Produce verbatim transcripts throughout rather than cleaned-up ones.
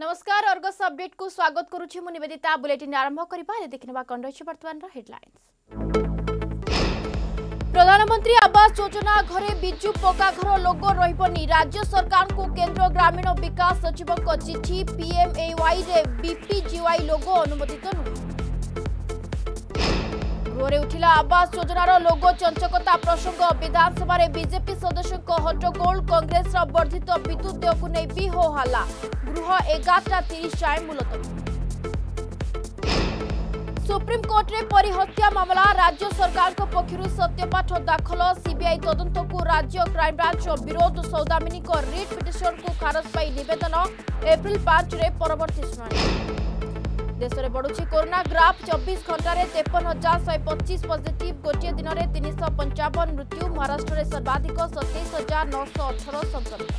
नमस्कार Argus update को स्वागत करुछि मु निवेदिता। बुलेटिन आरंभ करबा हे देखिनबा कोन रहिछि वर्तमान रा हेडलाइंस। प्रधानमंत्री आवास योजना घरे बिजु पक्का घर लोगो रहिबनी, राज्य सरकार को केंद्र ग्रामीण विकास सचिव को चिठी। पीएमएवाई रे बीपीजीवाई लोगो अनुमोदित नु। घरे उठिला आवास योजना रो लोगो चंचकता प्रसंग, विधानसभा रे बीजेपी सदस्य को हट्टगोल, कांग्रेस रा वर्धित विद्युत देय को नै बि हो हल्ला। सुप्रीम कोर्ट रे परी हत्या मामला, राज्य सरकार को पक्षरु सत्यपाठ दाखल, सीबीआई तदंत को राज्य क्राइम ब्रांच विरोध। सौदामिनी को रिट पिटिशन को खारज पाई निवेदन, एप्रिल पांच रे परवर्ती शुणाणी। देश में बढ़ुची कोरोना ग्राफ, चौबीस घंटे तेपन हजार शहे पचिश पजिट, गोटे दिन में तीन सौ पंचावन मृत्यु। महाराष्ट्र में सर्वाधिक सतैश हजार नौ सौ अठर संक्रमित।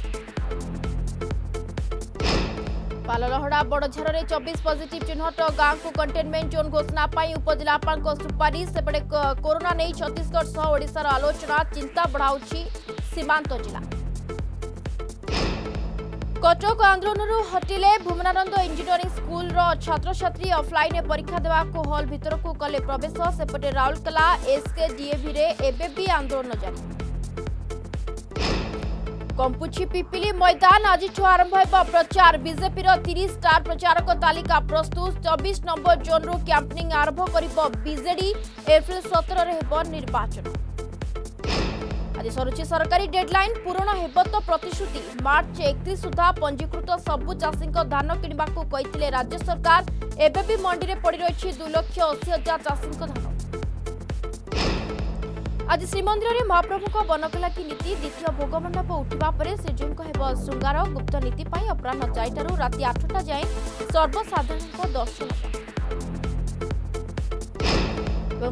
पाललहड़ा बड़झारे चौबीस पॉजिटिव चिन्हट, गांव को कंटेनमेंट जोन घोषणा पर उपजिलापाल सुपारिश। सेपटे कोरोना नहीं छत्तीसगढ़ सह ओडिशार आलोचना, चिंता बढ़ाउछि सीमांत जिला। कटक आंदोलन हटिले भूमनानंद इंजीनियरिंग स्कूल छात्र छात्री, अफलाइन परीक्षा देवाको हल भीतर को कले प्रवेश। सेपटे राउरकेला एसके डीएवी रे एबेबी आंदोलन जारी। कंपुची पिपिली मैदान आज आरंभ होगा प्रचार, बीजेपी तीस स्टार प्रचारक तालिका प्रस्तुत। चौबीस नंबर जोन रु कैंपेनिंग आरंभ कर बीजेडी, एप्रिल सत्रह होगा निर्वाचन। आज सरुची सरकारी डेडलाइन, पूरण होगा तो प्रतिश्रुति। मार्च एकतीस सुधा पंजीकृत सबु चाषी धान किणवाकूले राज्य सरकार, एबी मंडी में पड़ रही दुई लक्ष अशी हजार चाषी धान। आज श्रीमंदिर में महाप्रभु को बनकलाकी नीति, द्वितीय भोगमंडप उठा पर श्रीजीव होब श्रृंगार। गुप्त नीति पर अपराह चारिटू राति आठटा जाए सर्वसाधारण दर्शन।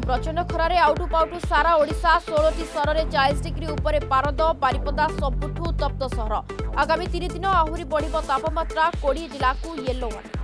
प्रचंड खरारे आउटू पाउटू सारा ओडिशा, सोलटी सहर में चालीस डिग्री उपरे पारद। बारिपदा सबुठू तप्त सहर, आगामी तीन दिन आहरी बढ़ तापमात्रा, कोड़ी जिला को येलो वार्निंग।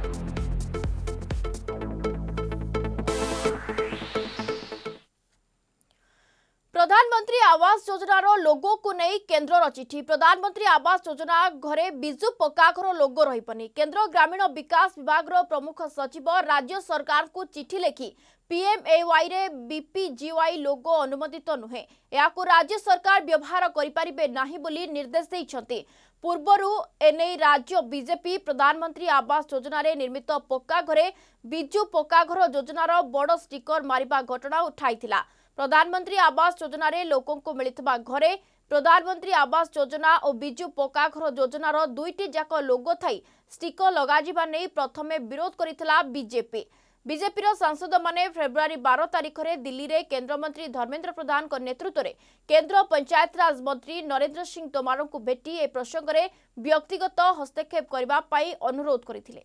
प्रधानमंत्री आवास योजना रो लोगो को नहीं केंद्र रो चिठी। प्रधानमंत्री आवास योजना घरे बिजु पक्का घर लोगो रहिपनी, केंद्र ग्रामीण विकास विभाग रो प्रमुख सचिव राज्य सरकार को चिठी लिखि। पीएमएवाई रे बीपीजीवाई लोगो अनुमोदित नुहे, या को राज्य सरकार व्यवहार करिपारिबे नाही बोली निर्देश दैछन्ति। पूर्वरु एने राज्य बीजेपी प्रधानमंत्री आवास योजना रे निर्मित पक्का घरे बिजु पक्का घर योजनार बड़ स्टिकर मारिबा घटना उठाइथिला। प्रधानमंत्री आवास योजना रे लोकों को मिलता घरे प्रधानमंत्री आवास योजना और बिजु पक्का घर योजनार दुईटी जाक लोगो थाई स्टिकर लगाजिबा नै प्रथमे विरोध करितला बीजेपी। बीजेपी रो सांसद माने फेब्रुआरी बारह तारीख रे दिल्ली रे केंद्र मंत्री धर्मेंद्र प्रधान को नेतृत्व रे केंद्र पंचायत राज मंत्री नरेंद्र सिंह तोमर को भेटी ए प्रसंग रे व्यक्तिगत हस्तक्षेप करबा पई अनुरोध करिथिले।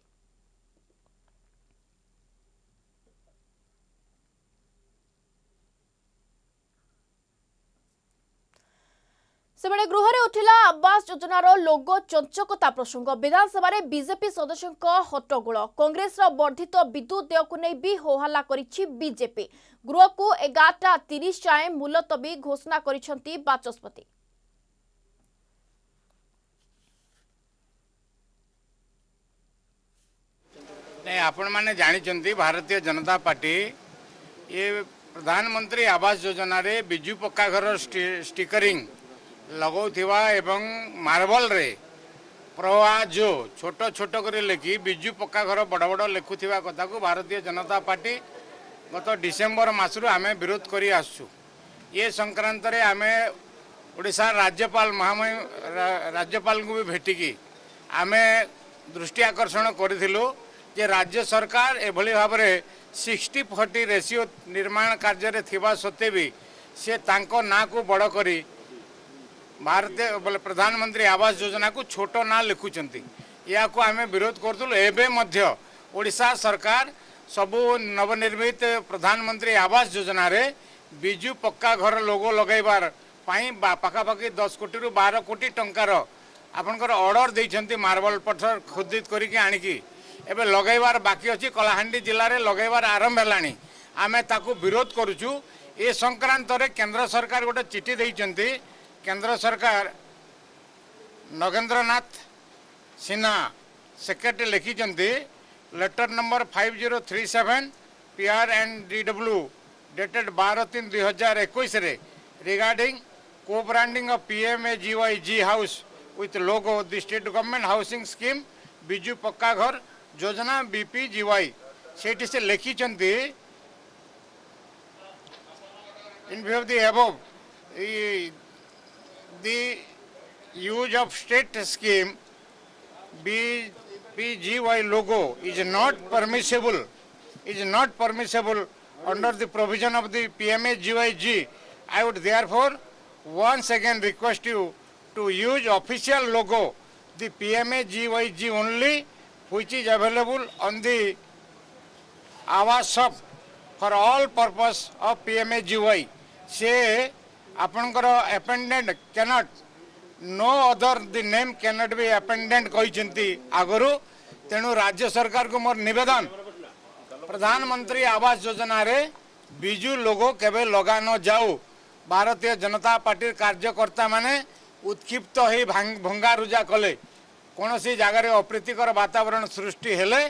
सेबेले गृहरे उठिला आवास योजनार लोगो चंचकता प्रसंग, विधानसभा रे बीजेपी सदस्यों हट्टगोल, कांग्रेस रो वर्धित विद्युत देय को नै बि होहल्ला करिछि बीजेपी। गृह को एगारटा तीस जाए मुलतवी घोषणा करिसेंति बाचस्पति। नै आपण माने जानिचंती भारतीय जनता पार्टी ये प्रधानमंत्री आवास योजना रे बिजु पक्का घर स्टिकरिंग लगौथिवा एवं मार्बल रे प्रवाजो छोटो छोटो कर लिखि बिजु पक्का घर बड़ बड़ लिखुवा कथा को भारतीय जनता पार्टी गत डिसेम्बर मसरू आम विरोध कर आसु। ये संक्रांत रे आम ओडिशा राज्यपाल महामहिम राज्यपाल को भी भेटिकी आम दृष्टि आकर्षण करूँ जे राज्य सरकार एभली भाव में सिक्सटी फोर्टी रेसीओ निर्माण कार्य थिबा सत्वे भी से तांको ना को बड़ करी भारतीय बोले प्रधानमंत्री आवास योजना को छोटो ना लिखुंट। या को आम विरोध करूँ। एबे मध्य ओडिशा सरकार सबू नवनिर्मित प्रधानमंत्री आवास योजना रे बिजु पक्का घर लोगो लगैबार पाखापाखि दस कोटी रु बारह कोटी टंकार आपणकर ऑर्डर देइछन्ती मार्बल पत्थर खोदित करिके आनिकी एबे लगैबार बाकी अछि। कलाहांडी जिले में लगैबार आरंभ हेलानी, आमे ताकू विरोध करूचु। ए संक्रांत रे केंद्र सरकार गोटे चिठी देइछन्ती। केंद्र सरकार नगेन्द्रनाथ सिन्हा सेक्रेटरी लिखिं letter number five zero three seven P R and D W dated बारह तीन दुई हजार इक्कीस रिगार्डिंग को branding of P M A G Y G house with logo the state government housing scheme Biju Pucca Ghar Yojana B P G Y Sethi से लिखिं in view of the above the use of state scheme B P G Y logo is not permissible, is not permissible under the provision of the P M A G Y G. I would therefore once again request you to use official logo, the P M A G Y G only, which is available on the Awas shop for all purpose of P M A G Y. Say, apankara appendant cannot. No other the name cannot be appendant कहते आगु तेणु राज्य सरकार को मोर निवेदन प्रधानमंत्री आवास योजना रे बिजु लोगो केबे लगा न जाऊ। भारतीय जनता पार्टी कार्यकर्ता माने उत्क्षिप्त हो भंगारुजा कले कौन सी जगार अप्रीतिकर वातावरण सृष्टि हेले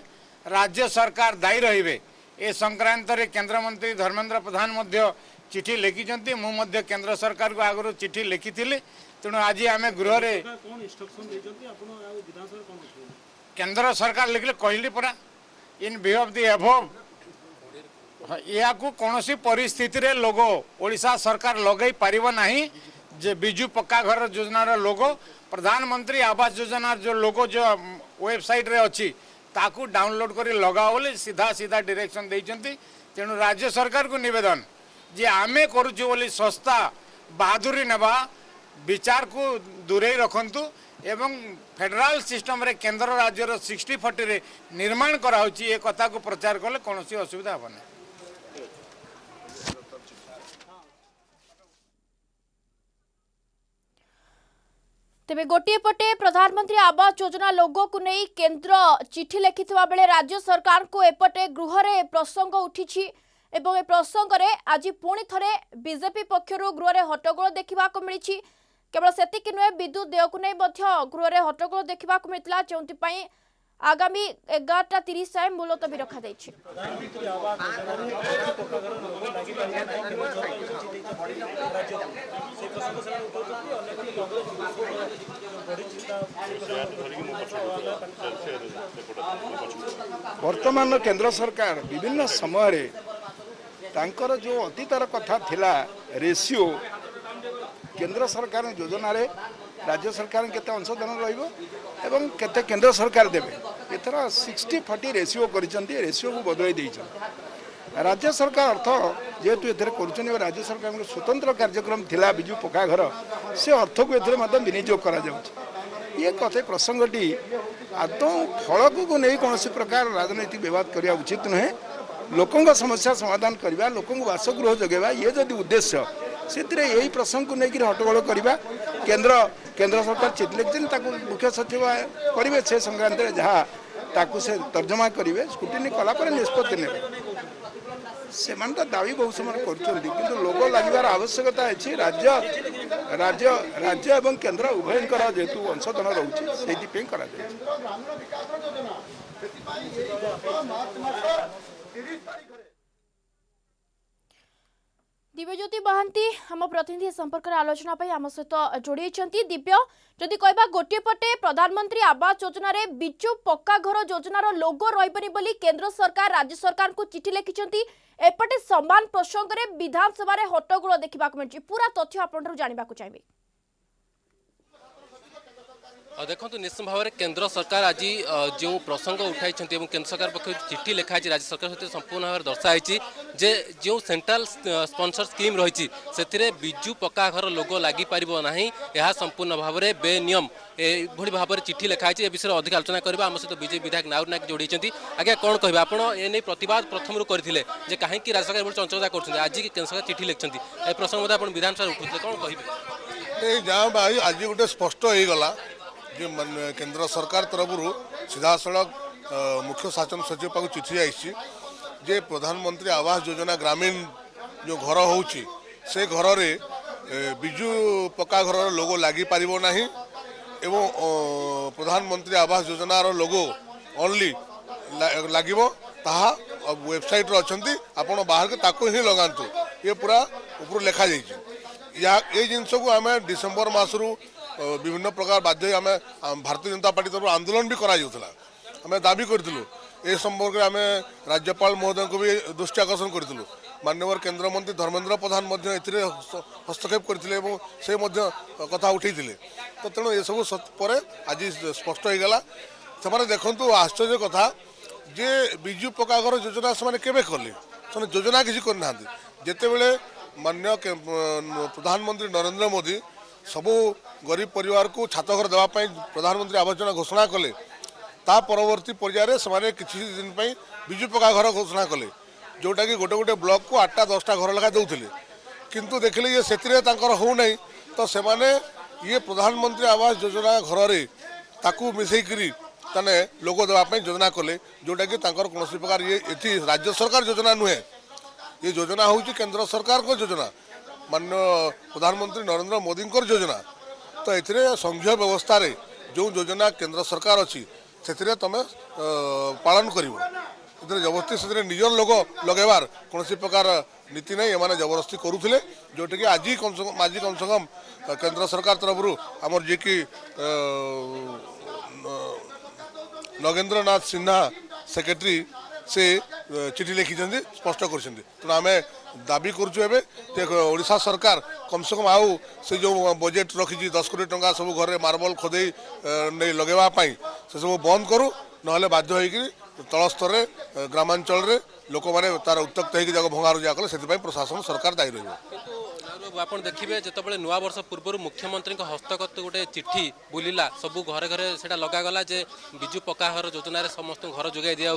राज्य सरकार दायी रहिबे। ए संक्रांत रे केंद्र मंत्री धर्मेंद्र प्रधान मध्य चिठी लिखिं मुझे केंद्र सरकार को आगु चिठी लिखी तेणु आज आम गृह केंद्र सरकार लिखले कहली परा in view of the above या कौन सी परिस्थिति रे लोगो ओडिशा सरकार लगे पार ना जे बिजू पक्का घर योजना रो लोगो प्रधानमंत्री आवास योजना जो लोगो जो वेबसाइट रे अच्छी ताकू डाउनलोड कर लगाओ बोली सीधा सीधा डायरेक्शन देइछंती। तेणु राज्य सरकार को निवेदन जे आमे करूछु बोली सस्ता बहादुरी नेबा विचार को दूरे रखंतु एवं फेडरल सिस्टम रे केंद्र राज्यर सिक्सटी फोर्टी रे निर्माण कराउची ए कथा को प्रचार कले कौन सी असुविधा होबा नै। तेबे गोटे पटे प्रधानमंत्री आवास योजना लोगो को नै केंद्र चिठी लिखिथवा बेले राज्य सरकार को एपटे गृह रे प्रसंग उठिछि एवं ए प्रसंग रे आज पुणी थरे बीजेपी पक्षरु गृह रे हट्टगोल देखा को मिली। केवल सेतिक नुहे विद्युत देय को नहीं गृह हट्टगोल देखा मिलता जो आगामी एगारटा तीस जाए मुलतवी रखा वर्तमान केंद्र सरकार विभिन्न समय तांकर जो अतीतर कथा थिला रेशियो केंद्र सरकार योजना रे राज्य सरकार केते अंशदान रहिबो एवं केते केंद्र सरकार देबे एथरा सिक्सटी फोर्टी रेशियो करिसंती रेशियो को बदलै दैछन राज्य सरकार अर्थ जेतु एथरे करछन राज्य सरकार को स्वतंत्र कार्यक्रम थिला बिजू पक्का घर से अर्थ को एथरे मात्र विनियोग करा जाउछ। ये कथे प्रसंगटी आदौ फलक को नै कोनोसी प्रकार राजनीतिक विवाद करिया उचित नहे। लोकों समस्या समाधान करवा लोकों वासगृह जगेवा ये जदि उद्देश्य से यही प्रसंग को लेकर हट्टगोल करवा केंद्र केंद्र सरकार चिठी लिखिं मुख्य सचिव करेंगे से संक्रांत में जहाँ से तर्जमा करेंगे स्क्रूटनी कलापर निष्पत्ति ने से दावी बहुत समय कर लोग लगे आवश्यकता अच्छी राज्य राज्य राज्य एवं केंद्र उभयंकर जेहेतु अंशदान रोचे करा दिव्यज्योति महांती हम प्रतिनिधि संपर्क आलोचना आम सहित जोड़ी दिव्य जदि कहबा गोटे पटे प्रधानमंत्री आवास योजना रे बिजू पक्का घर योजनार लोगो रहीपरि बोली केंद्र सरकार राज्य सरकार को चिठी लिखिंती एपटे समान प्रसंग रे विधानसभा रे हट्टगोल देखा मिली पूरा तथ्य आपनरू जानिबाकु चाहिबे। देखो निश्चित भाव में केंद्र सरकार आज जो प्रसंग उठाई केंद्र सरकार पक्ष चिठी लिखाई राज्य सरकार सहित संपूर्ण भाव में दर्शाई जे जो सेंट्रल स्पॉन्सर स्कीम रही से बिजू पक्का घर लोगो लगी पार ना यह संपूर्ण भाव में बेनियम एभली भाव में चिठी लिखाई विषय में अधिक आलोचना करवा आम सहित बीजेपी विधायक नायक नायक जोड़ी आज्ञा कौन कहे आप एने प्रतवाद प्रथम करते कहीं राज्य सरकार चंचलता कर आज केंद्र सरकार चिठी लिखिं ए प्रसंग आप विधानसभा उठुते कौन कहे जहाँ आज गोटे स्पष्ट होगा जो केंद्र सरकार तरफ सीधा सड़क मुख्य शासन सचिव पाक चिठी आई जे प्रधानमंत्री आवास योजना ग्रामीण जो घर होची से घर रे बिजू पक्का घर लोगो लगी पार ना एवं प्रधानमंत्री आवास योजनार लोगो ओनली लगे ताहा वेबसाइट रही आपड़ बाहर ताकू ही लगातु ये पूरा ऊपर लिखा या ये जिनस को आम डिसेम्बर मसरू विभिन्न प्रकार बाध्य आम भारतीय जनता पार्टी तरफ आंदोलन भी करा आम दाबी करूँ ए संपर्क आम राज्यपाल महोदय को भी दृष्टि आकर्षण करूँ माननीय केन्द्र मंत्री धर्मेन्द्र प्रधान हस्तक्षेप करते से कथा उठे तो तेणु ये सब पर आज स्पष्ट हो गला से देखु आश्चर्य कथा जे विजु पक्का घर योजना से कले योजना किसी करना जितेबले माननीय प्रधानमंत्री नरेंद्र मोदी सबू गरीब परिवार को छात घर देवाई प्रधानमंत्री आवास योजना घोषणा कले ता परवर्ती पर्यायर से किसी दिन पर विजु पक्का घर घोषणा कले जोटा कि गोटे गोटे ब्लॉक को आठटा दसटा घर लगा दूसरे किंतु देखिले ये से हो नहीं तो से ये प्रधानमंत्री आवास योजना घर में ताकू मिसेकरी तने लोग देवाई योजना कले जोटा कि कौन प्रकार ये ये राज्य सरकार योजना नुहे ये योजना हूँ केंद्र सरकार को योजना माननीय प्रधानमंत्री नरेंद्र मोदी योजना तो ये संघीय व्यवस्था रे जो योजना केंद्र सरकार अच्छी से तुम पालन कर जबरदस्ती से निजर लोग लगेबार कौन प्रकार नीति नहीं एम जबरदस्ती करुले जोटा कि आज कम से कम आज कम से कम केंद्र सरकार तरफ आमर जी की नगेन्द्र नाथ सिन्हा सेक्रेटरी से चिठी लिखी स्पष्ट करें दाबी करा सरकार कम से कम आउ से जो बजेट रखी दस कोटी टंका सब घर मार्बल खोदे नहीं लगेवाई से सब बंद करूँ ना बाध्य तल स्तर ग्रामांचल लोक मैंने तार उत्तक्त हो भंगारुजा कले से प्रशासन सरकार दायी रही आप देखिए जितेबाला नूआ वर्ष पूर्व मुख्यमंत्री हस्तगत गोटे चिठी बुलिला सबू घरे घरे से लगला जे विजु पक्का घर योजना समस्त घर जोगाई दिया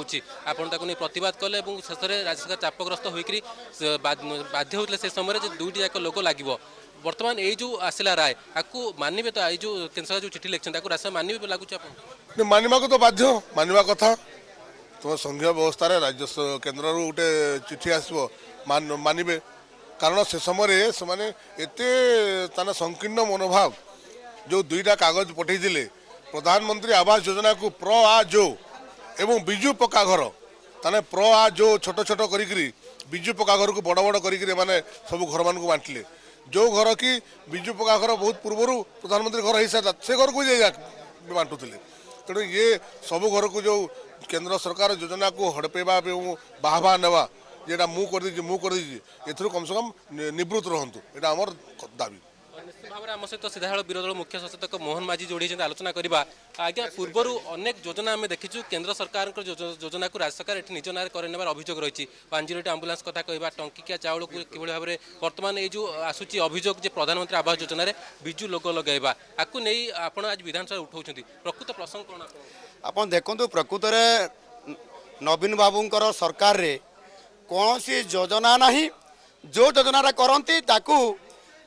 आपड़ी प्रतिवाद कले शेष में राज्य सरकार चापग्रस्त होकर बाध्य होते से समय दुईट जाक लोग लगे बर्तमान ये जो आसला राय आपको मानवे तो ये जो केन्द्र सरकार जो चिठी लिखते राज्य मानवे लगुच मानवा को तो बाध्य मानवा कथा तुम संघीय व्यवस्था राज्य केन्द्र गोटे चिठी आसो मानवे कारण से समय से संकीर्ण मनोभाव जो दुईटा कागज पठे प्रधानमंत्री आवास योजना को प्र आ जो एवं विजु पक्का घर ताने प्र आ जो छोट छोट करी विजु पक्का घर को बड़ बड़ करी माने सब घर मान को बांटले जो घर कि विजु पक्का घर बहुत पूर्वर प्रधानमंत्री घर हो सारा से घर को बांटुले तेणु ये सब घर को जो केंद्र सरकार योजना को हड़पेवा बाहबा नेवा जेटा मु कर दीजिए मु कर दीजिए एथुरु कम से कम निवृत्त रहंतु एटा हमर दाबी निश्चित भाव में आम सहित सीधाजल विरोधी मुख्य सचेतक मोहन माझी जोड़ी आलोचना करवा आज्ञा पूर्वर अनेक योजना आम देखी केन्द्र सरकार योजना को राज्य सरकार निज ना करने अभियोग रही पाँच जीरो आम्बुलांस कथ कह टंकिकिया चाउल को किभली भाव में बर्तमान ये जो आसूची अभियोग प्रधानमंत्री आवास योजना विजु लोग लगेगा आपको नहीं आप आज विधानसभा उठाऊँ प्रकृत प्रसंग कौन आप देखु प्रकृत नवीन बाबूंर सरकार कौन सी योजना नहीं जो योजना करती ताकू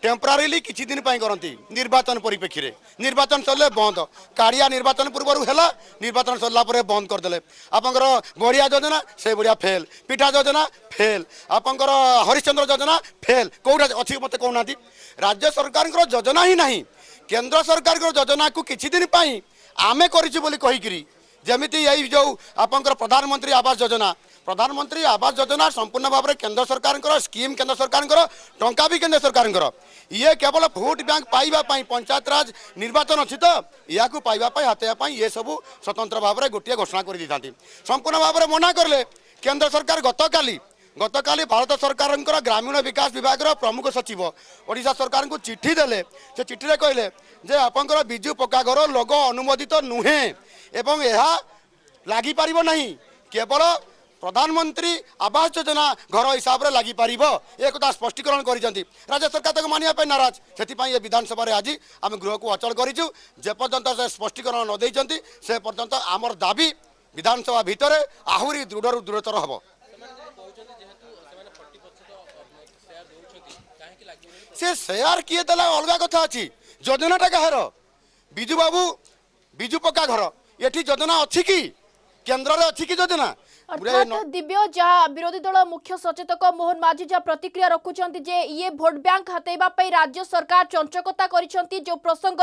टेम्परारीली किसी दिन करती निर्वाचन परिप्रेक्षी में निर्वाचन सरले बंद काड़िया निर्वाचन पूर्व है निर्वाचन सरला बंद करदे आप गड़िया योजना से बड़िया फेल पिठा योजना फेल आप हरिश्चंद्र योजना फेल कौटा अच्छी मत कहना राज्य सरकार योजना ही नहीं केन्द्र सरकार योजना को किसी दिन आम करी जमीती यही जो आप प्रधानमंत्री आवास योजना प्रधानमंत्री आवास योजना संपूर्ण भाव में केंद्र सरकार स्कीम केंद्र सरकार टंका भी केंद्र सरकार ये केवल भोट बैंक पाइबापी पंचायत राज निर्वाचन अच्छी तो या पाइबापी हाथापाई ये सब स्वतंत्र भाव में गोटे घोषणा कर संपूर्ण भाव में मना करले केंद्र सरकार गतकाली गतकाली भारत सरकार ग्रामीण विकास विभाग प्रमुख सचिव ओडिशा सरकार को चिट्ठी देले से चिट्ठी कहले जे आपंकर विजु पक्का घर लोग अनुमोदित तो नुहे एवं यह लागी पारिबो नहीं केवल प्रधानमंत्री आवास योजना घर हिसाब से लग पार ये कथा स्पष्टीकरण कर राज्य सरकार तक मानवाई नाराज से विधानसभा आज आम गृह को अचल करूँ जेपर्यंत से स्पष्टीकरण न देते से पर्यंत आमर दाबी विधानसभा भितर आहरी दृढ़ दृढ़तर हम से शेयर किए दे अलग कथा अच्छी योजनाटा कहार विजु बाबू विजु पक्का घर ये योजना अच्छी कि केन्द्र अच्छी कि योजना अर्थात दिव्य जहाँ विरोधी दल मुख्य सचेतक मोहन माझी जहाँ प्रतिक्रिया रखुचंती जे ये भोट बैंक हतैबा पई राज्य सरकार चंचकता करिसंती जो प्रसंग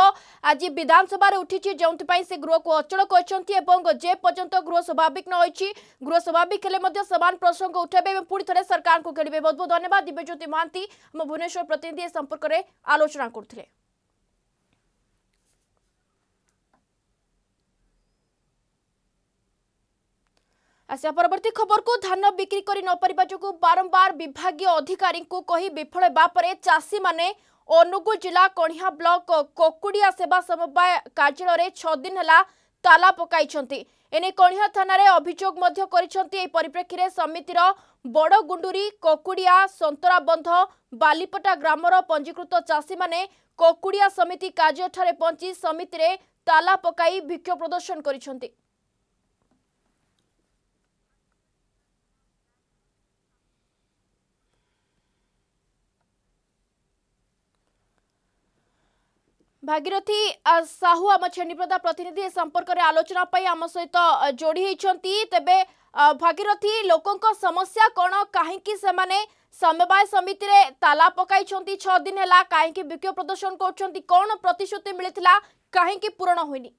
आज विधानसभा रे उठिछि जोंथि पई से गृह को अचल करिसंती एवं जे पर्यंत गृह स्वाभाविक न होइछि गृह स्वाभाविक हेले मध्य समान प्रसंग उठाबे एवं पूरी थरे सरकार को घेरिबे। बहुत बहुत धन्यवाद दिव्यज्योति महांती हम भुवनेश्वर प्रतिनिधि ए संपर्क रे आलोचना करथिले। आसा परवर्ती खबर को धान बिक्री कर नपरिबा जोगु बारंबार विभागीय अधिकारी को कही विफल होगा पर चाषी माने अनुगुल जिला कणिया ब्लॉक कोकुड़िया सेवा समवाय कार्यालय छह दिन हला ताला पकाई एने कणिया थाना रे अभियोग मध्य करिसंती। परिप्रेक्षी रे समितिर बड़ गुंडुरी कोकुड़िया संतराबंध बालीपटा ग्रामर पंजीकृत चाषी माने कोकुड़िया समिति कार्य ठारे पहुंची समिति रे ताला पकाई विक्षोभ प्रदर्शन करिसंती। भागीरथी साहू आम छेनीप्रदा प्रतिनिधि ए संपर्क रे आलोचना पई आम सहित जोड़ी होइछंती। तबे भागीरथी लोकंक समस्या कोन काहे कि सेमाने समवाय समिति रे ताला पकाइछंती छह दिन हला काहे कि विक्षोभ प्रदर्शन करछंती कोन प्रतिश्रुति मिलितला काहे कि पूर्ण होइनी।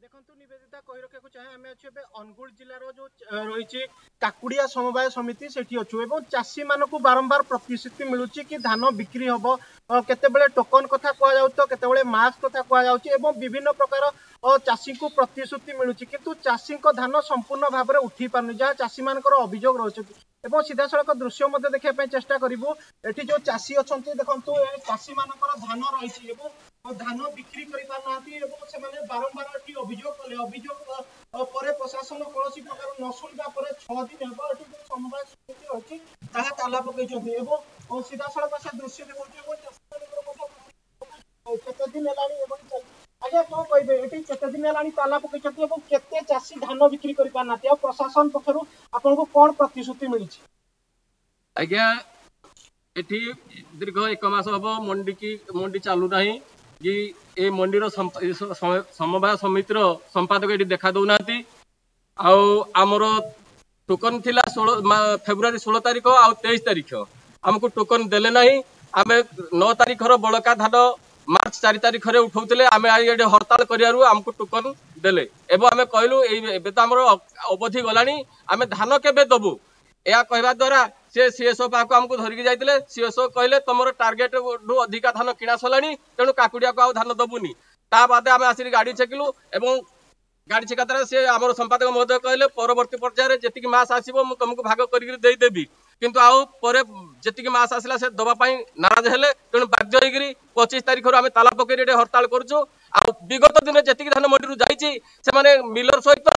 देखंतु निवेदिता कहि रखेको चाहे आमे अछि बे अनुगुल जिल्ला रो जो रहिछि काकुड़िया समवाय समिति सेठी अच्छु एवं चाषी मानक बारंबार प्रतिश्रुति मिलूची कि धान बिक्री हम केतबेले टोकन कथा कहु तो केतबेले मास्क कथा कहु विभिन्न प्रकार चाषी को प्रतिश्रुति मिलूची किंतु चाषी धान संपूर्ण भाव में उठी पारनी जहाँ चाषी मान अभियोग रही सीधा सड़क दृश्य देखापी चेष्टा करूँ। ये जो चाषी अच्छा देखो चाषी मान धान रही धान बिक्री करना बारंबार अभियोग कले अभियोग प्रशासन कौन प्रकार न शुणा पर छह दिन हम समवाय समिति रही ताला पकड़ सीधा सड़क से दृश्य देखा केते दिन लानी एवं आगे को कहबे एटी केते दिन लानी ताला पकैछथि एवं केते चासी धान बिक्री करि पानाथि आ प्रशासन पखरु आपन को कोन प्रतिश्रुति मिलिछि। आगे एटी दीर्घ एक मास होबो मंडी की मंडी चालू नाही कि ए मंडी रो समवाय समिति रो संपादक एटी देखा दो नाथि आ हमरो टोकन थिला सोलह फेब्रुवारी सोलह तारिख आ तेईस तारिख हमको टोकन देले नाही आमे नौ तारिख रो बळका धान मार्च चार तारिख रे उठाउतले आमे आइ हड़ताल करियारु आमको टोकन देले एबो आमे कहलु एबे त हमरो अवधि गलानी आमे धान केबे दबु या कहबा द्वारा से सीएसओ पाको हमको धरि जाइतले सीएसओ कहले तमरो टार्गेट रो अधिका धान किना सलानी तेनु काकुडिया को आ धान दबुनी ता बादे आमे आसी गाडी छेकिलु एवं गाडी छेका द्वारा से हमरो संपादक महोदय कहले परवर्ती पर्याय रे जतिक मास आसीबो मु तुमको भाग करिक देई देबी किंतु आउ परे जतिक मास आसला से दबा पाई नाराज हेले तेनु बाध्य होइगिरी पच्चीस तारिख आम ताला पकड़ हड़ताल करुँ। विगत दिन जी धान मंडी जाने मिलर सहित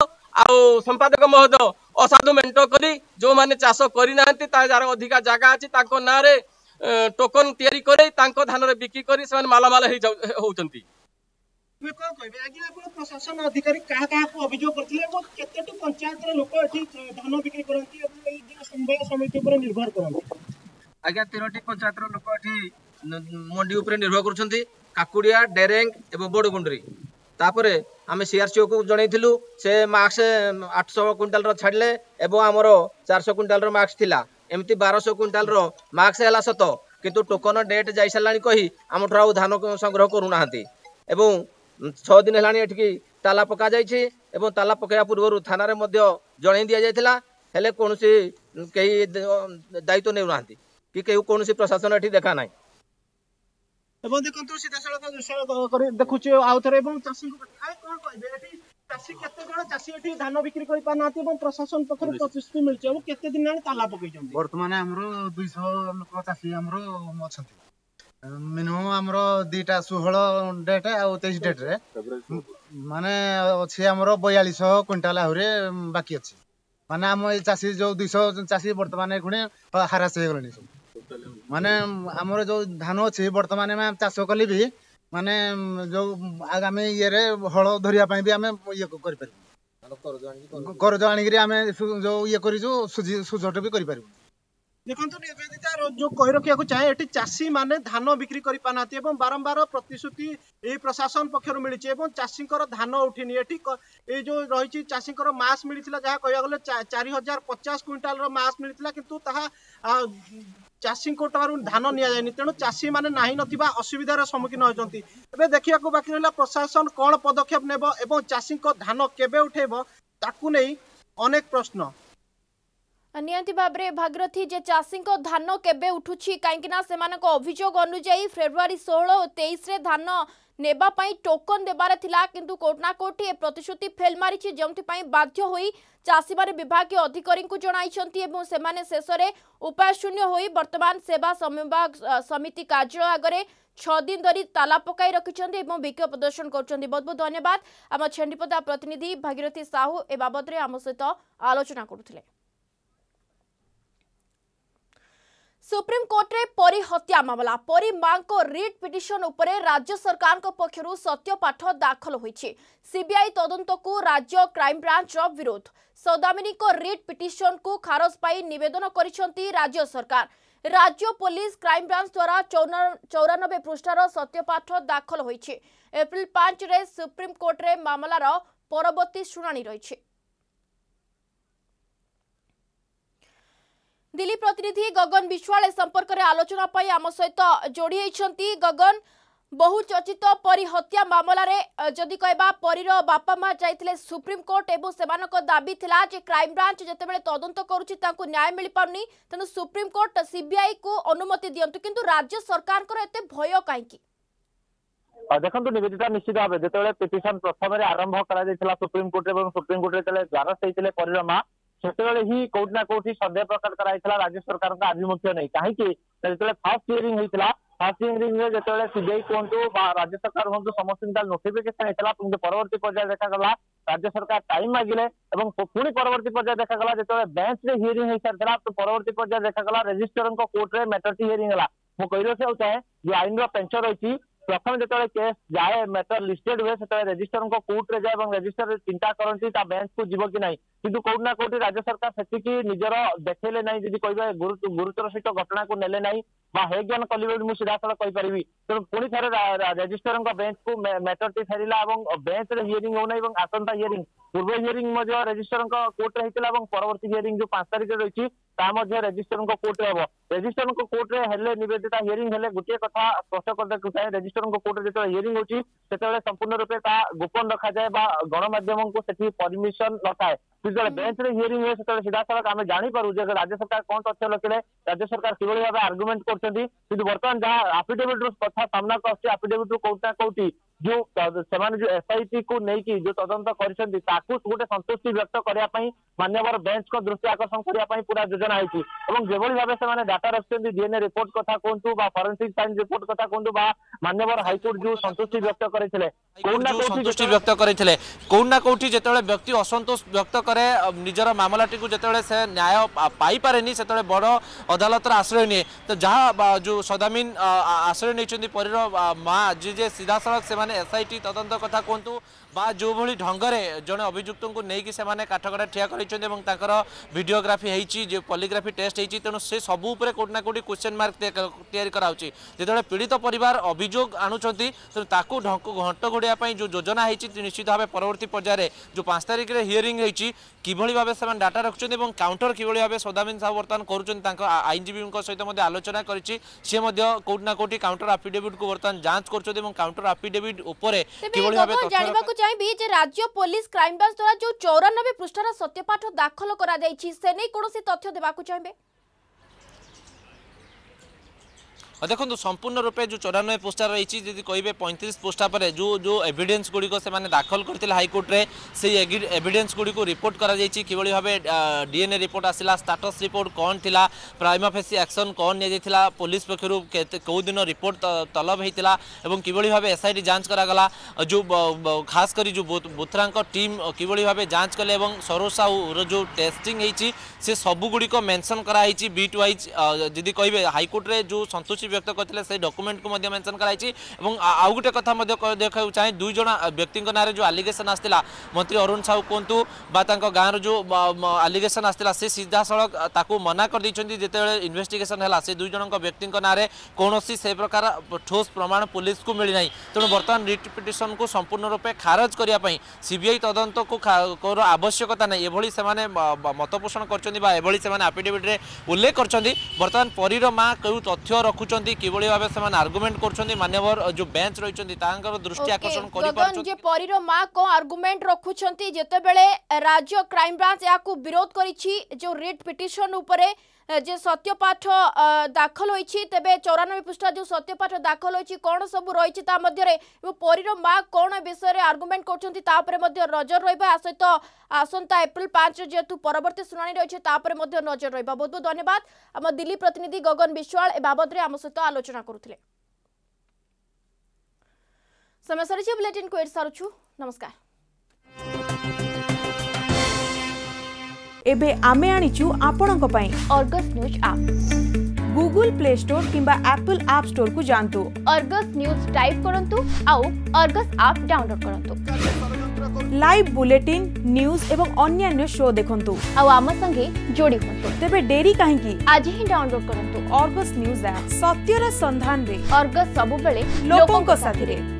आउ संपादक महोदय असाधु मेट करी जो मैंने चाष करना जार अधिका जगह अच्छी ना टोकन या धान बिक्री कर मालामाल होती प्रशासन अधिकारी क्या क्या अभियोग करते पंचायत लोक धान बिक्री करती समिति निर्भर करते आज्ञा तेरह पंचायत लोक मंडी उपरे निर्भर करछन्ती काकुड़िया डेरेंग एवं बड़गुंडरी तापरे आम सीआरसीओ को जनइथिलु से मार्क्स आठ सौ क्विंटाल रो छाड़ले एवं आमर चार सौ क्विंटाल रो मार्क्स थिला एमती बारह सौ क्विंटाल रो मार्क्स हैला सत किंतु टोकन डेट जाई सलानी कही आम ठाउ धान संग्रह करू नाहंती एवं छह दिन हैलानी एठकी ताला पका जाइछि एवं ताला पकाया पूर्व थाना रे मध्य जनइ दिया जाइथिला हेले कोनोसी केही दायित्व नै नाहंती कि केहू कोनोसी प्रशासन एठी देखा नै एवं देखो सीधा सड़क दृश्य देखुचे आउ थे चाषी कौन कह चाषी केते जण चाषी एठी धान बिक्री करि पाना आथि एवं प्रशासन पखर प्रतिश्रुति मिलचे एवं केते दिन आनी ताला पकैछन्ती। वर्तमान हमरो दो सौ लोक चाषी हमरो अछन्ती मिनिमम हमरो दीटा सोलह डेट आ तेईस डेट रे माने अछि हमरो बयालीस सौ क्विंटल आहुरे बाकी अछि माने हम ए चाषी जो दो सौ चाषी वर्तमान गुणे हरास हे गलनी माने आमर जो धान अच्छी वर्तमान में चाष कले भी माने जो आगामी ये हल धरियापाई भी आम ये करज आनिक जो ये कर सुझट भी कर। देखो जो कही रखा चाहे ये चाषी मैंने धान बिक्री कर पाना बारंबार प्रतिश्रुति प्रशासन पक्षर मिली चाषी धान उठिनी ये जो रही चाषी मास मिली जहाँ कह गले चार हजार पचास क्विंटाल मास मिली किंतु ताहा चाषी धान नि तेणु चाषी मैंने ना ना असुविधार सम्मुखीन होती देखा बाकी रहा प्रशासन कौन पदक्षेप नेब एवं चाषी धान केबे उठेब ताकू नहीं अनेक प्रश्न नियंती भाबरे भागरथी जे चाषी धान केबे उठुछि काईकिना सेमानक अभियोग अनुजाई फेब्रुआरी सोलह और तेईस रे धान नेबा पाई टोकन देबार थिला किंतु कोटना कोठी प्रतिश्रुति फेल मारिछि जोंथि पाई बाध्य होई चाषी माने विभाग के अधिकारी को जणाइछंती एवं सेमाने शेषरे उपाय शून्य होई वर्तमान सेवा समन्वय समिति कार्यालय आगरे छह दिन धरी ताला पकाई रखिछंती एवं विक्षोभ प्रदर्शन करछंती। बहुत बहुत धन्यवाद आम छेंडीपदा प्रतिनिधि भागीरथी साहू ए बाबत रे आम सहित आलोचना करुथिले। सुप्रीम कोर्ट रे परी हत्या मामला परी मां को रिट पिटिशन उपरे राज्य सरकार को पक्षरु सत्यपाठ दाखल होईछि। सीबीआई तदंत को राज्य क्राइम ब्रांच रो विरोध सौदामिनी को रिट पिटिशन को खारज पाई निवेदन करिसंती राज्य सरकार। राज्य पुलिस क्राइम ब्रांच द्वारा चौरानबे पृष्ठार सत्यपाठ दाखल होईछि। एप्रिल पाँच रे सुप्रीम कोर्ट रे मामलार परवर्ती सुनानी रहिछि। दिल्ली प्रतिनिधि गगन विश्वाल संपर्क में आलोचना पाई आम सहित जोड़ी होती। गगन बहु चर्चित परी हत्या मामला रे जदि कहबा परीर बापा मां जाइथिले सुप्रीम कोर्ट एवं सेमानक दाबी थिला जे क्राइम ब्रांच जतेबेले तदंत करूछि तांको न्याय मिलि पाउनी तेनु सुप्रीम कोर्ट सीबीआई को अनुमति दियंतु किंतु राज्य सरकार को एते भय काहेकि देखो निवेदिता निश्चित भाव में जिते पिटिशन प्रथम आरंभ कर सुप्रीम कोर्ट और सुप्रीम कोर्ट में द्वारस्थ परीर मां सेतबेले ही कोर्ट ना कोर्ट सन्देह प्रकट कराइला राज्य सरकार का आभिमुख्य नहीं कहीं फास्ट हियरिंग होता फास्ट हियरिंग में जो सीबीआई कहूँ राज्य सरकार हूँ समस्त नोटिफिकेशन होता परवर्ती पर्याय देखागला राज्य सरकार टाइम मागिले पुणी परवर्ती पर्याय देखागला जो बेंच में हियरिंग हो सारी तो परवर्ती पर्याय देखागला रेजिस्टर कोर्ट में मैटर की हियरिंग है। मुझे कही रखा चाहे जो आईन रेंच रही प्रथम जो केस जाए मैटर लिस्टेड हुए से रेजिस्टर कोर्ट में जाए रेजिस्टर चिंता करती बेंच को जीव कि ना किंतु कोर्ट ना कोर्ट राज्य सरकार सेटिकी निजर देखेले ना जी कह गुरुतर सहित घटना को नेले ना हेज्ञान कले मुझे सीधासल कहीपरि तेणु पुणी थे रेजिस्टर बेंच को मैटर टी फेरला बेंच रे हियरिंग होना आसंता हियरिंग पूर्व हियरिंग रेजिस्टर कोर्ट होता है परवर्ती हियरिंग जो पांच तारीख रही रेजिस्टर कोर्ट हम रेजिस्टर कोर्ट में निवेदिता हियरिंग गोटे कथा स्पष्ट करदे चाहे रेजिस्टर कोर्ट जो हियरिंग होती से संपूर्ण रूपे गोपन रखा जाए गणमाध्यम को से परमिशन न थाए जो बेंच रे हियरिंग हुए से सीधासल आम जापू राज्य सरकार कौन तथ्य रखिले राज्य सरकार कि भाव आर्गुमेंट करती बर्तमान जहाँ आफिडेविट रू कथ सामना आफिडेविट रू कौटा कौटी जो से जो एसआईटी को लेकिन जो तदंत कर गोटे संतुष्टि व्यक्त करने मान्यवर बेंच को दृष्टि आकर्षण करने पूरा योजना होती भाव से डाटा रखते डीएनए रिपोर्ट कथा कहूँ फॉरेंसिक साइंस रिपोर्ट कथा कहूँ मान्यवर हाईकोर्ट जो संतुष्टि व्यक्त करते संतुष्टि व्यक्त करते कौन ना कौटी जो व्यक्ति असंतोष व्यक्त करे निजर मामलाटी को जो से न्याय पाइपरेनि से बड़ अदालतर आश्रय निए तो जहाँ जो सदामीन आश्रय नहीं परीर माँ जी जे सीधासल से एसआईटी तदंत कथा कहतु बा जो भली ढंग से जड़े अभियुक्त को लेकिन से काठगड़ा ठिया कर वीडियोग्राफी होती पॉलीग्राफी टेस्ट होती तेणु से सबू कोट ना कोटी क्वेश्चन मार्क तैयारी कराऊँगी जिते पीड़ित परिवार अभियोग आणुंटे तेनाली घंट घोड़ाई जो योजना होती निश्चित भाव परवर्त पर्यायर जो पांच तारिख में हियरिंग होती किभली भाव से डाटा रखुच्च और काउंटर किभली भाव सौदामिन साहू बर्तमान कर आईनजीवी सहित आलोचना करी सी कोट ना कोटी काउंटर आफिडेविट को बर्तमान जांच कर काउंटर आफिडेविट उपर कि चाहिए जे राज्य पुलिस क्राइम ब्रांच द्वारा जो चौरानबे पृष्ठार सत्यपाठ दाखल करा जायछि से नै कोनो से तथ्य देबाकु चाहिए देखो संपूर्ण रूपे जो चौरानबे पृष्ठा रही जी कहे पैंतीस पृष्ठा पर जो जो एविडेंस गुड़िक से दाखल करते हाईकोर्ट में से एविडेंस गुड़ी को रिपोर्ट कर डीएनए रिपोर्ट आसला स्टाटस रिपोर्ट कौन थी प्राइमा फेसी एक्शन कौन निया पुलिस पक्ष कौ दिन रिपोर्ट तलब होता और किभली भाव एसआईटी जांच करागला जो खास कर जो बोथरा टीम किभली भाव जांच कले सरोज साहू जो टेस्टिंग होती से सबुगुड़िक मेनसन कराई बीट वाइज जी कहे हाईकोर्ट में जो संतुष्टि व्यक्त करते से डॉक्यूमेंट को मेंशन कराई। आउ गोटे कथा देखा चाहे दुई जना व्यक्ति नाँ में जो आलिगेसन आसाला मंत्री अरुण साहू कहतु गाँव रो जो आलिगेसन आसाला से सीधा सड़क मना कर देते जिते इन्वेस्टिगेशन है से दुई जन व्यक्ति नाँ में कौन से प्रकार ठोस प्रमाण पुलिस को मिलना तेणु बर्तमान रिट पिटिशन को संपूर्ण रूपे खारज करने सीबीआई तदंत को आवश्यकता नहीं एभली से मत पोषण कर आफिडेविट्रे उल्लेख करछन्ती। बर्तमान परीर माँ क्यों तथ्य रखुंट कि भाव से आर्गुमेंट कर जो बेंच रही दृष्टि आकर्षण कर परीर माँ कौन आर्गुमेंट रखुंट जिते बेले राज्य क्राइम ब्रांच या विरोध कर जो रिट पिटिशन उपरे जे सत्यपाठ दाखल होती तेरे चौरानबे पृष्ठा जो सत्यपाठ दाखल होती कौन सब रही परीर माँ कौन विषय में आर्गुमेंट कर नजर रहा सहित आसंता एप्रिल पाँच जेहेतु परवर्ती शुणाणी रही है नजर रहा। बहुत बहुत धन्यवाद आम दिल्ली प्रतिनिधि गगन विश्वाल ए बाबद आम सहित आलोचना करुले। समय सर बुलेटिन को सारू नमस्कार। एबे आमे आनिचु आपणक पई Argus news app Google Play Store किंबा एप्पल ऐप स्टोर को जानतु अर्गस न्यूज टाइप करंतु आउ अर्गस ऐप डाउनलोड करंतु। लाइव बुलेटिन न्यूज एवं अन्य शो देखंतु आउ आम संगे जोडी होंतु तेबे डेरी काहे की आज ही डाउनलोड करंतु अर्गस न्यूज ऐप सत्यरा संधान रे अर्गस सब बेले लोकों को साथी रे।